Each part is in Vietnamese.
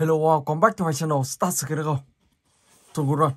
Hello all, come back to my channel, start the Lego. So good run.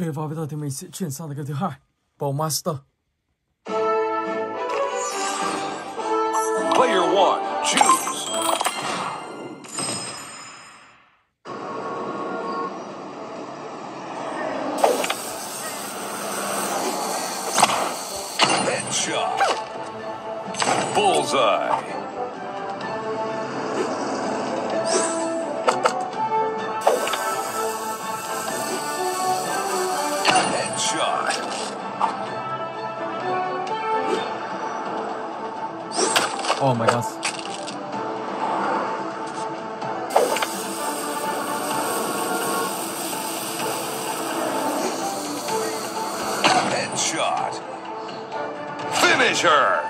Okay, và bây giờ thì mình sẽ chuyển sang cái thứ hai, bầu Master. Player 1, choose. Headshot. Bullseye. Oh my gosh. Headshot. Finish her.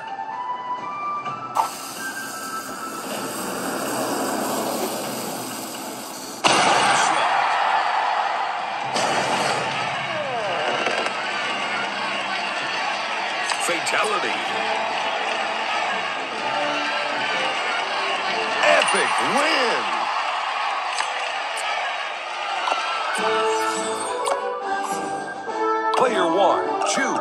Fatality. Epic win. Player one, choose.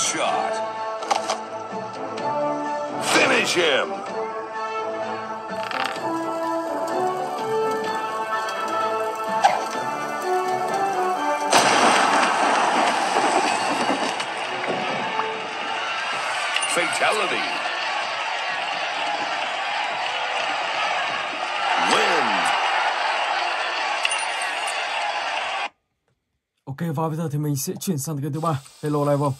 Shot. Finish him. Fatality. Win. Ok, và bây giờ thì mình sẽ chuyển sang cái thứ ba, Hello Neighbor.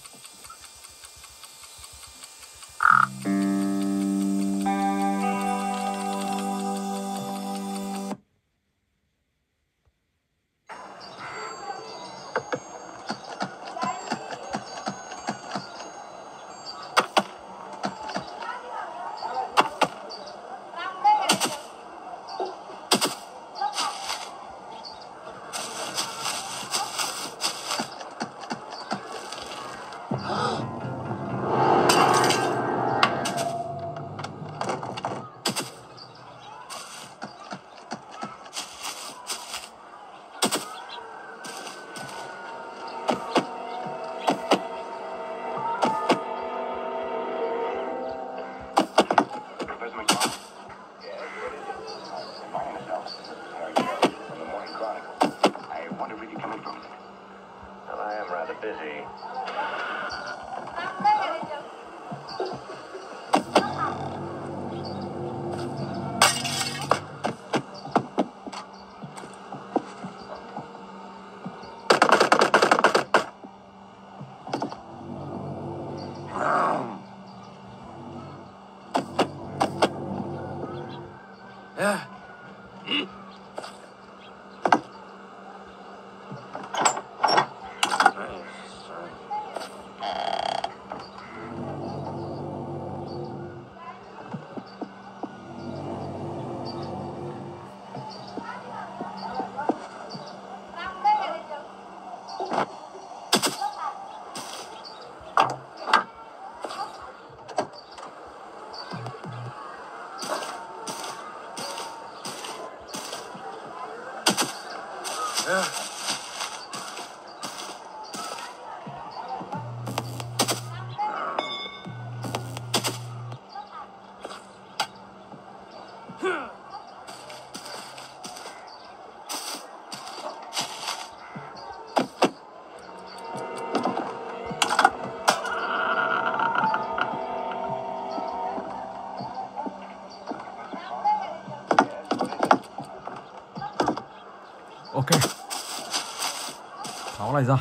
Này ra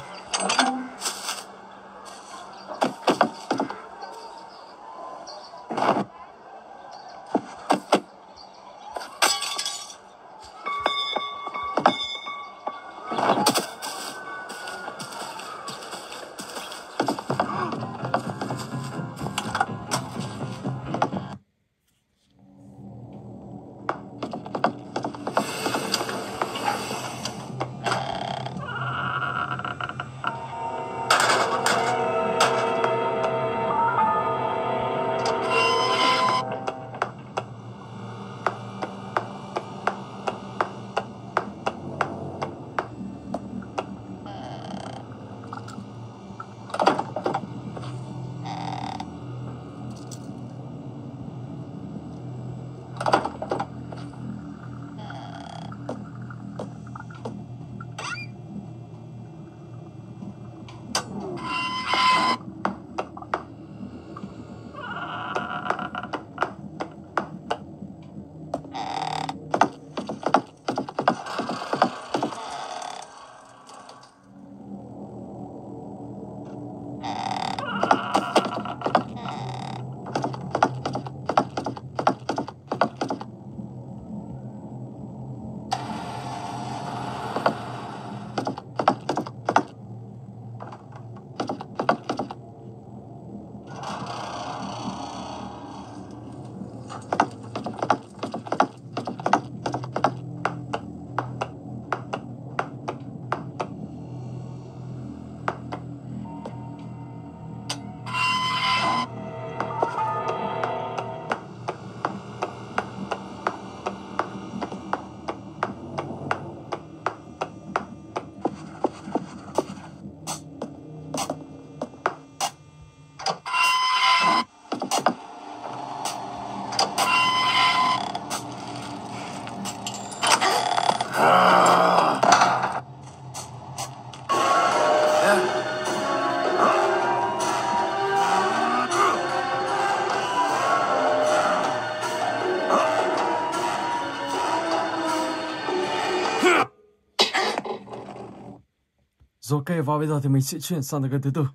Rồi ok, vào bây giờ thì mình sẽ chuyển sang từ cái thứ tư.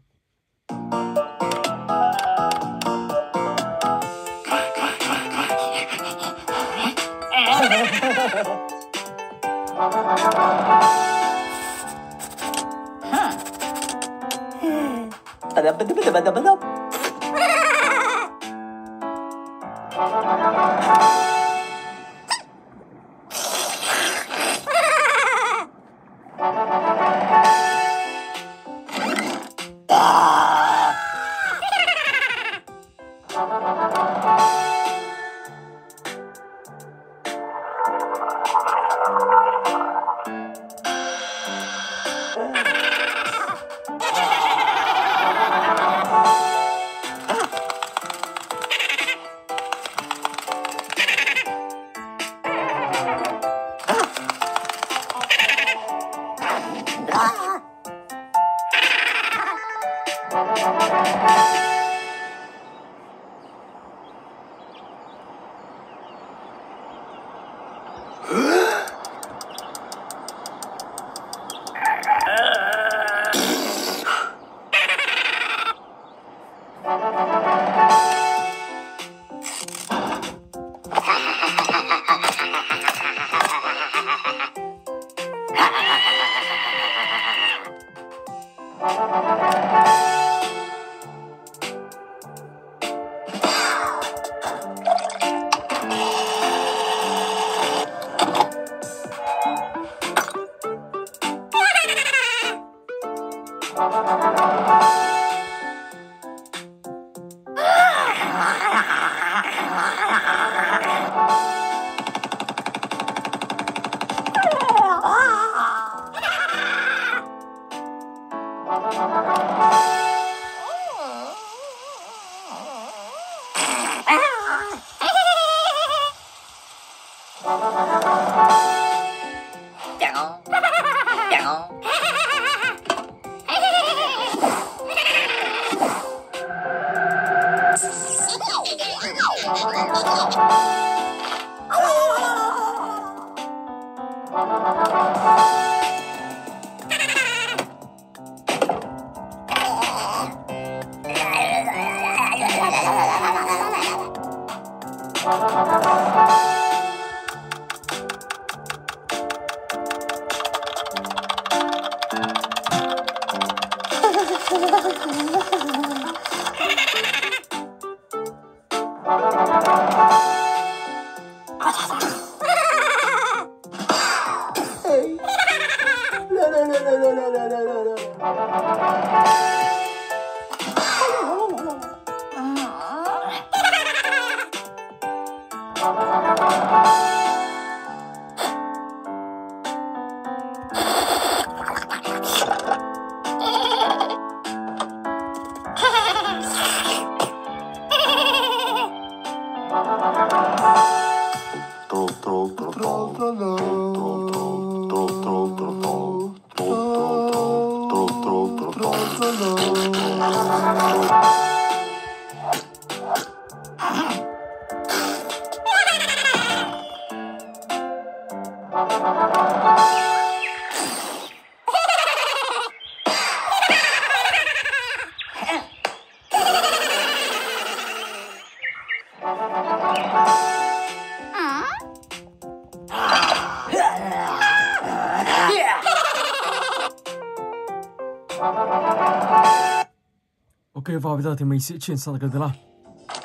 Ok, và bây giờ thì mình sẽ chuyển sang cái thứ là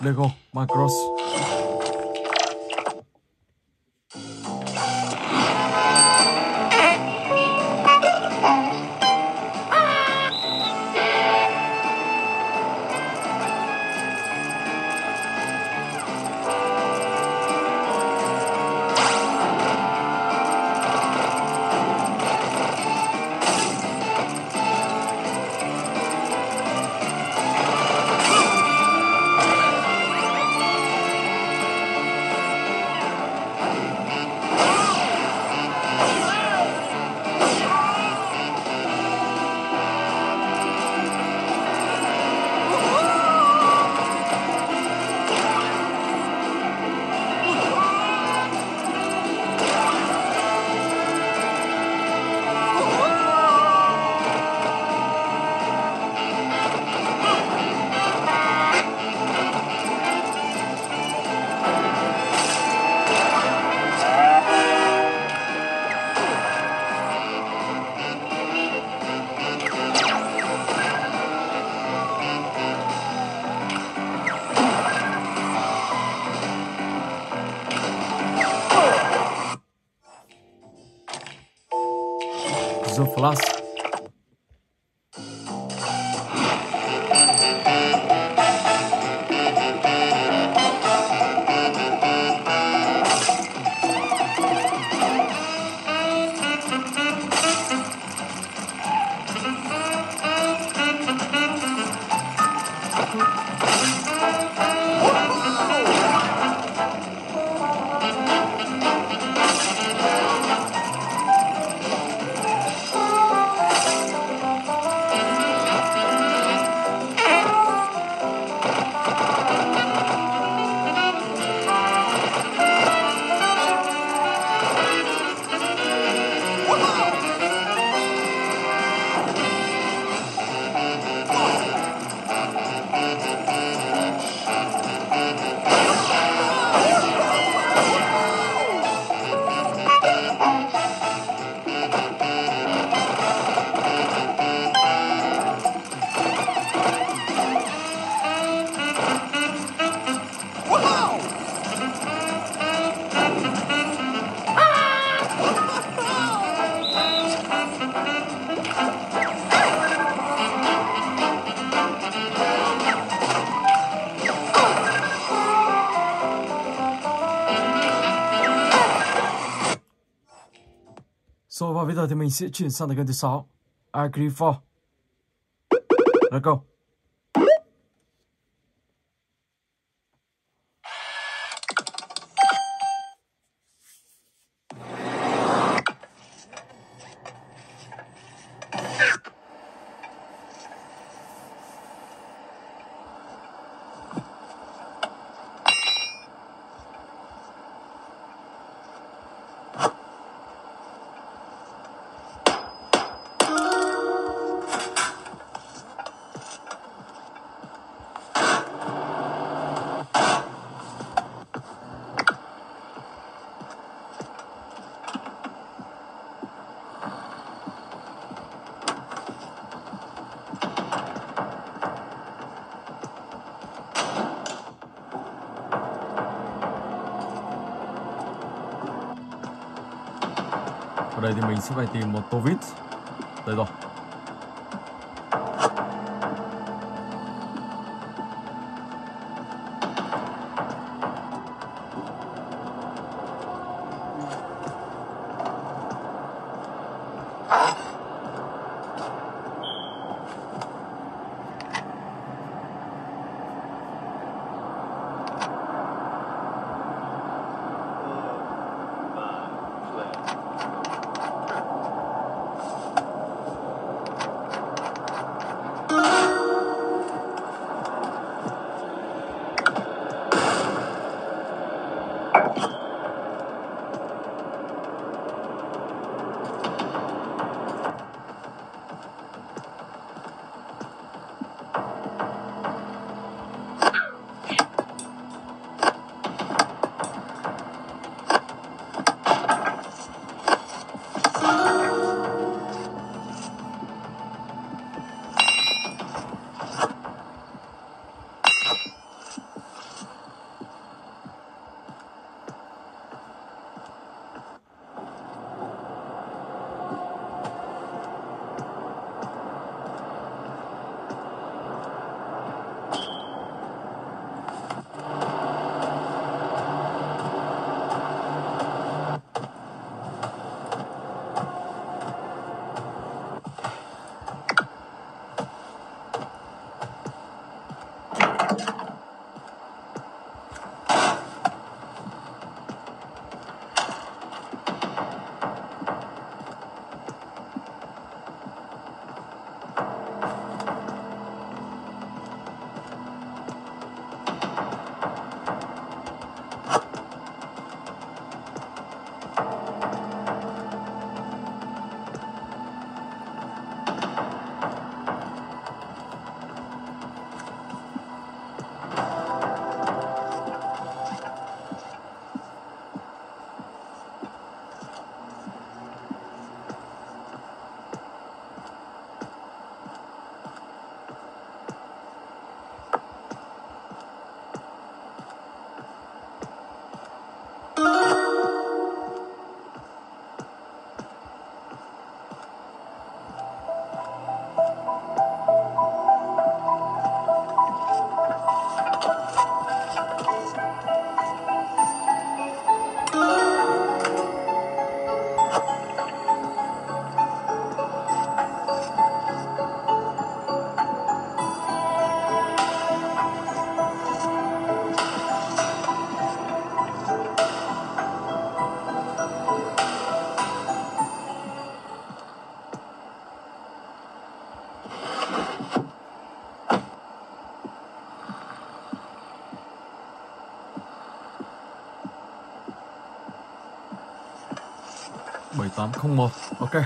Lego Macross. الزوم في العصر. So, và bây giờ thì mình sẽ chuyển sang tới kênh thứ 6, Agri4. Let's go. Ở đây thì mình sẽ phải tìm một tô vít. Đây rồi. 7801. Ok.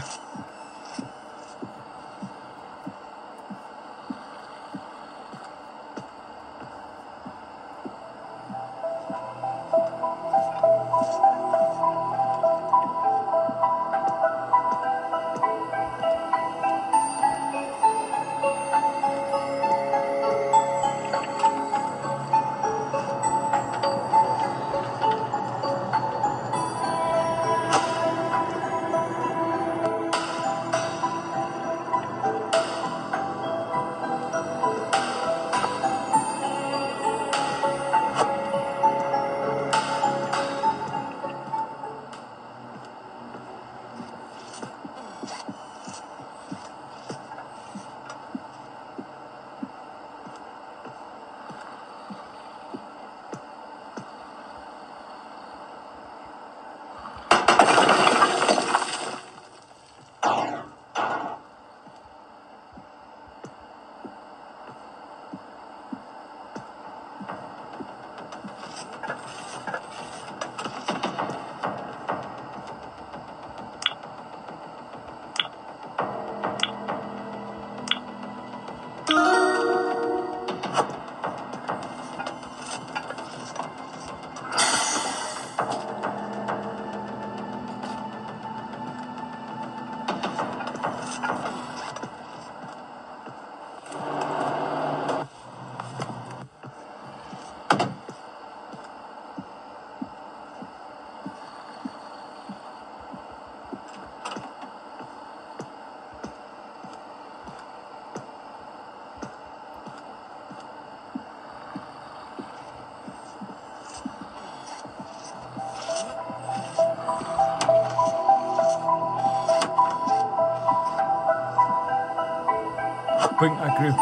Pink, I agree.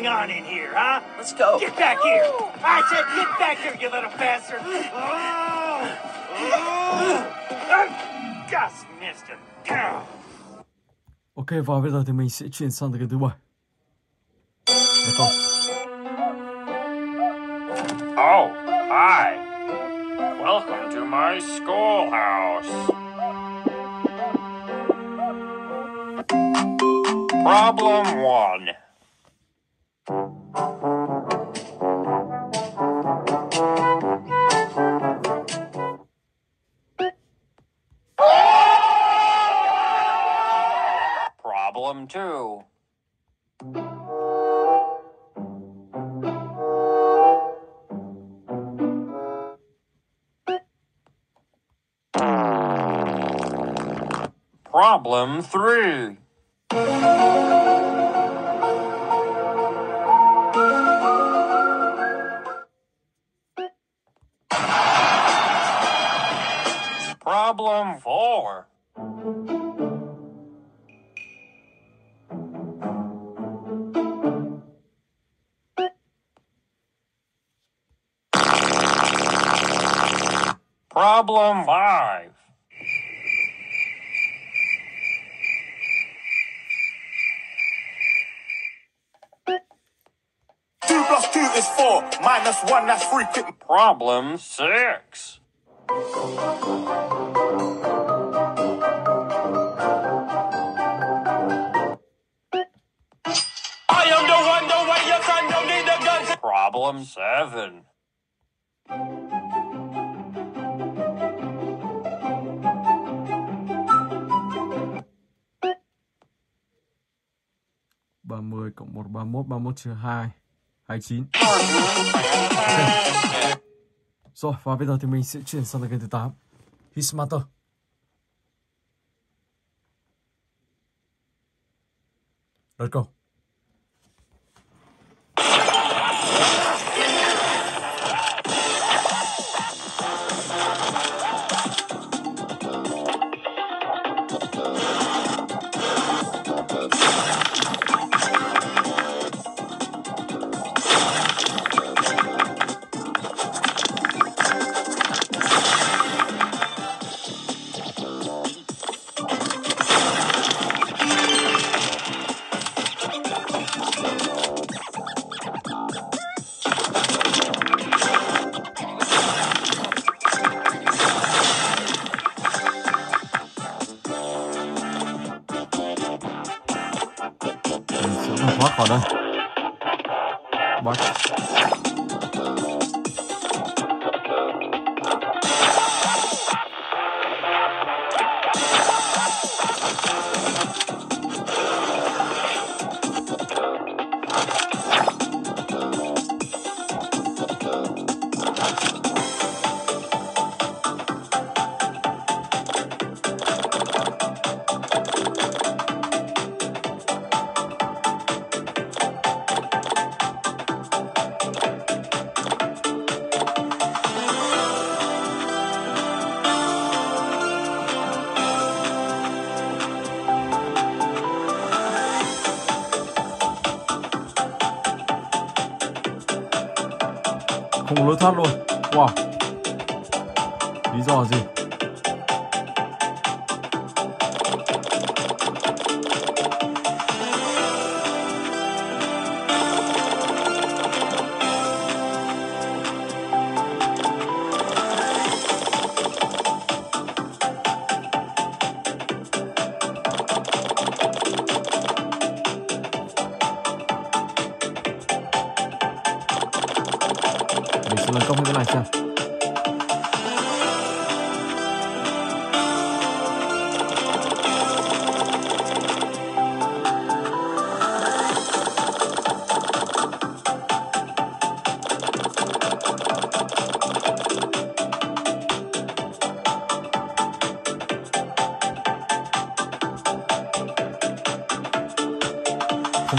On in here, huh? Let's go. Get back here. I said get back here, you little bastard. Just missed him. Ok, và bây giờ thì mình sẽ chuyển sang từ cái thứ 7. Oh, hi. Welcome to my schoolhouse. Problem 1. too. Problem 3. Problem 4. Problem 5. Minus 1, that's 3. Problem 6. I am the one, the way you can, don't need the guns. Problem 7. (30 + 1 = 31, 31 trừ 2. 29. Okay. Rồi, và bây giờ thì mình sẽ chuyển sang cái thứ 8. Hitmaster. Let's go. Lối thoát luôn. Wow. Lý do gì?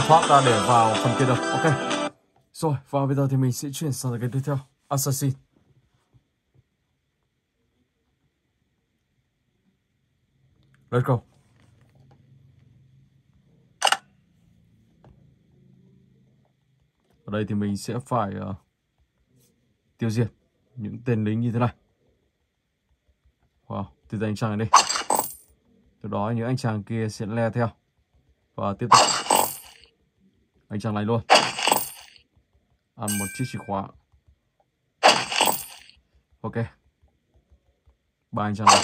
Thoát ra để vào phần kia đâu. Ok. Rồi, và bây giờ thì mình sẽ chuyển sang cái tiếp theo, Assassin. Let's go. Ở đây thì mình sẽ phải tiêu diệt những tên lính như thế này. Wow, từ đây anh chàng này đi. Từ đó những anh chàng kia sẽ le theo. Và tiếp tục anh chàng này luôn. Ăn một chiếc chìa khóa. Ok. 3 anh chàng này.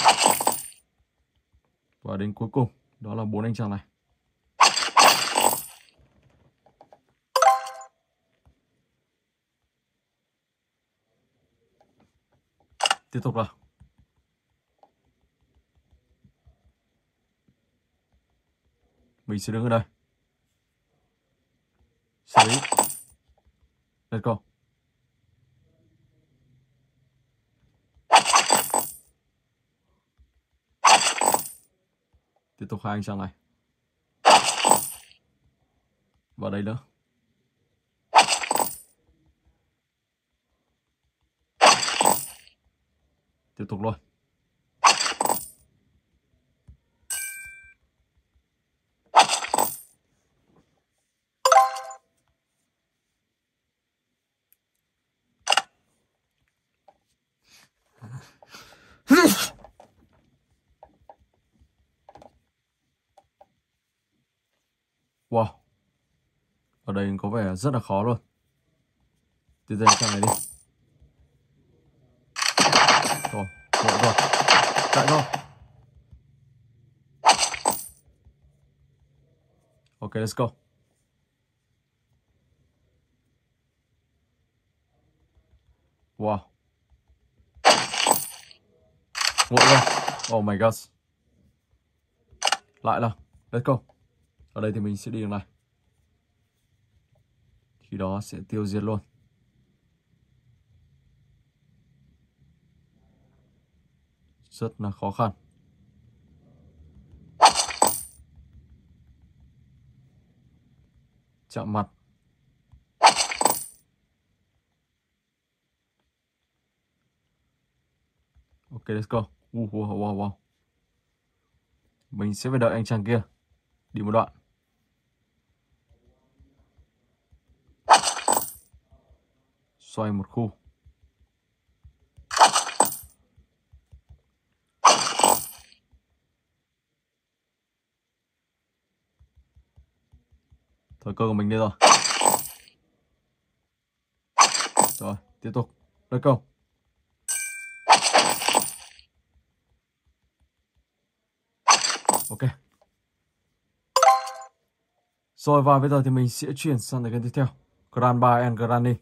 Và đến cuối cùng, đó là 4 anh chàng này. Tiếp tục nào. Mình sẽ đứng ở đây. Sweet. Let's go. Tiếp tục hai anh sang này. Vào đây nữa. Tiếp tục luôn. Wow, ở đây có vẻ rất là khó luôn. Tiếp theo sang này đi. Rồi, chạy rồi, chạy rồi. Ok, let's go. Wow. Ngộ rồi. Oh my god. Lại là, let's go. Ở đây thì mình sẽ đi đường này. Khi đó sẽ tiêu diệt luôn. Rất là khó khăn. Chạm mặt. Ok, let's go. Wow. Mình sẽ phải đợi anh chàng kia. Đi một đoạn. Xoay một khu. Thời cơ của mình đây rồi. Rồi, tiếp tục. Let's go. Ok. Rồi, và bây giờ thì mình sẽ chuyển sang cái tiếp theo. Grandpa and Granny.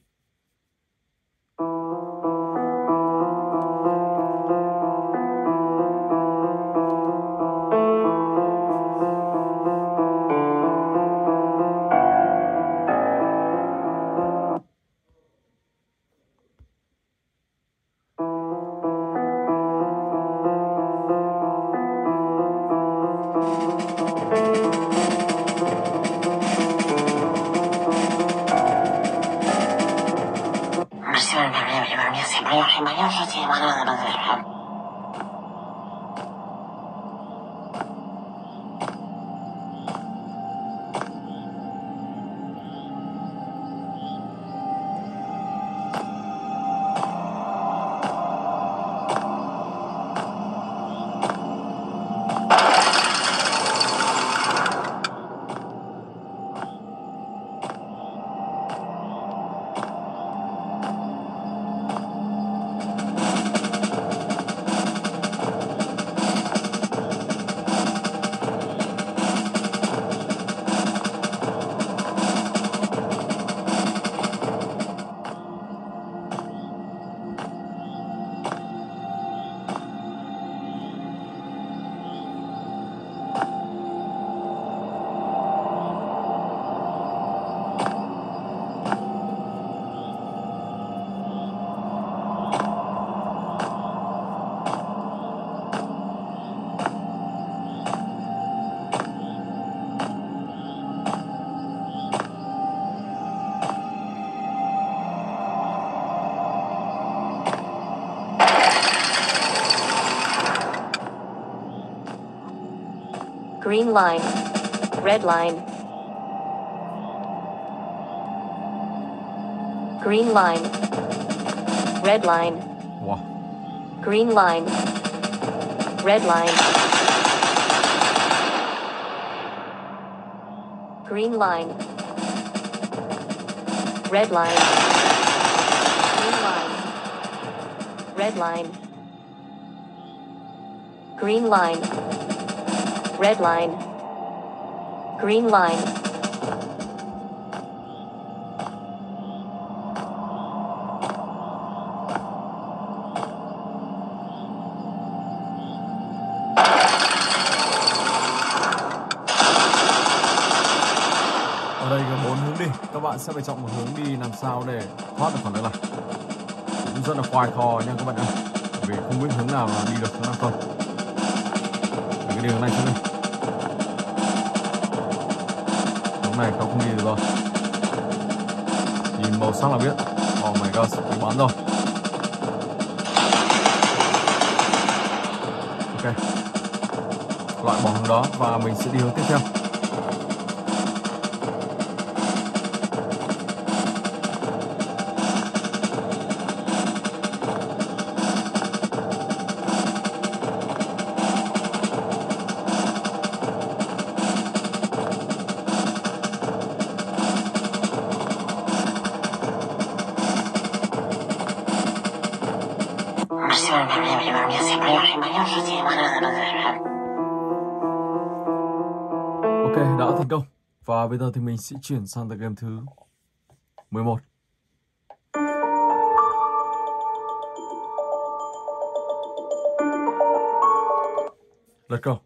Green line, red line. Green line, red line. Wow. Green line, red line. Green line, red line. Green line, red line. Green line. Red line, green line, 4 hướng đi, các bạn sẽ phải chọn một hướng đi làm sao để thoát được khỏi đây này. Cũng rất là khoai khò nha các bạn ạ, vì không biết hướng nào là đi được, hướng nào không. Cái đường này xuống đây, hướng này tao không đi được rồi. Nhìn màu sắc là biết, oh my god, bị bắn rồi. Ok, loại bỏ hướng đó và mình sẽ đi hướng tiếp theo. Ok, đã thành công. Và bây giờ thì mình sẽ chuyển sang tựa game thứ 11. Let's go.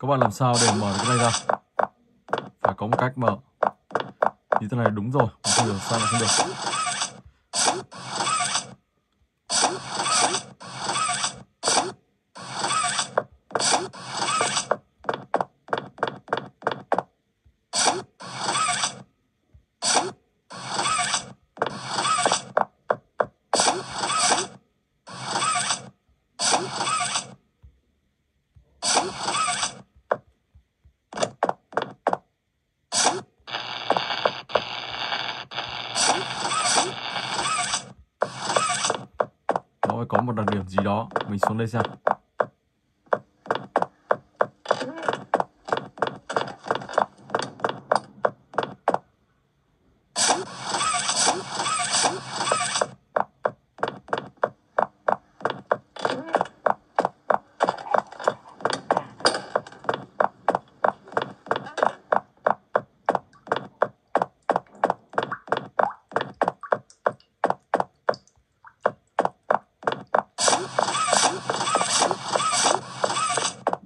Các bạn làm sao để mở cái này ra? Phải có một cách mở. Như thế này đúng rồi, không được sao là không được. Có một đặc điểm gì đó, mình xuống đây xem.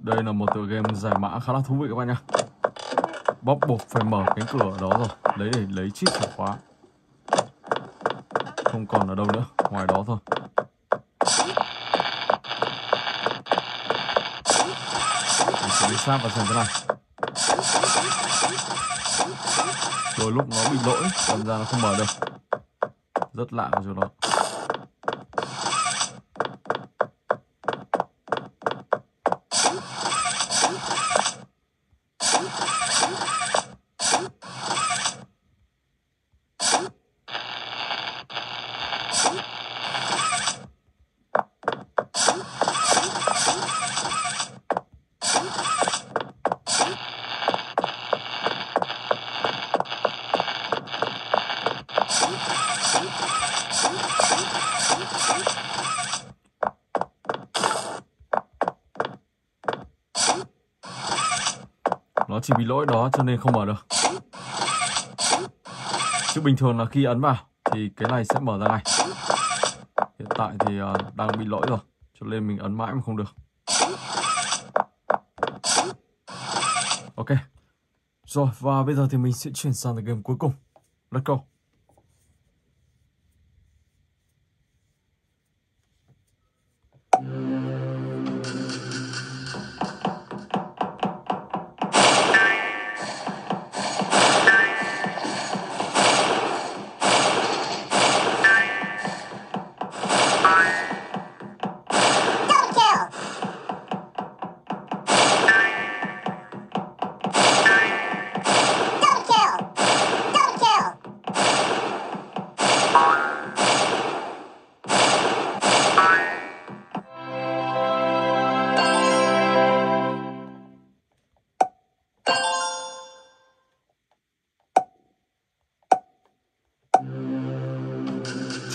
Đây là một tựa game giải mã khá là thú vị các bạn nhá. Bóp buộc phải mở cánh cửa đó rồi, đấy để lấy chip chìa khóa. Không còn ở đâu nữa, ngoài đó thôi. Mình sẽ đi sát vào xem thế này. Đôi lúc nó bị lỗi, làm ra nó không mở được. Rất lạ cái chỗ đó. Nó chỉ bị lỗi đó cho nên không mở được. Chứ bình thường là khi ấn vào thì cái này sẽ mở ra này. Hiện tại thì đang bị lỗi rồi, cho nên mình ấn mãi mà không được. Ok. Rồi, và bây giờ thì mình sẽ chuyển sang cái game cuối cùng. Let's go.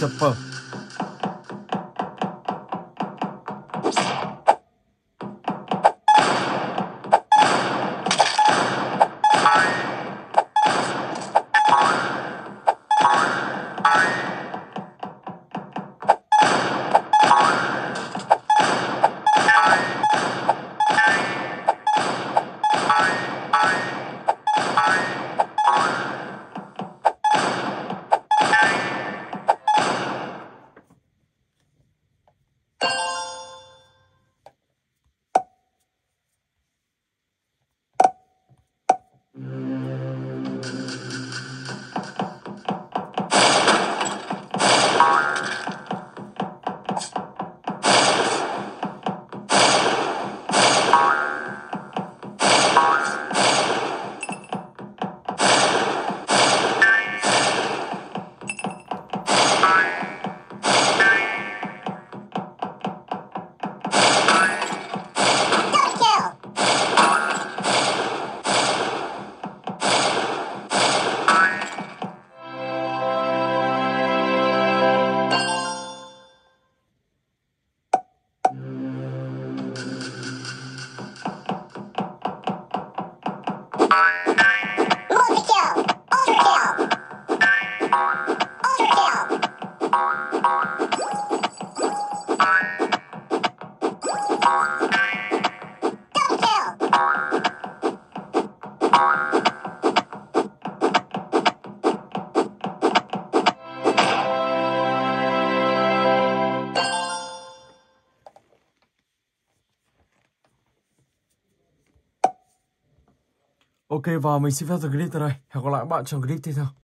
Chopper. Ok, và mình xin phép dừng clip tại đây. Hẹn gặp lại các bạn trong clip tiếp theo.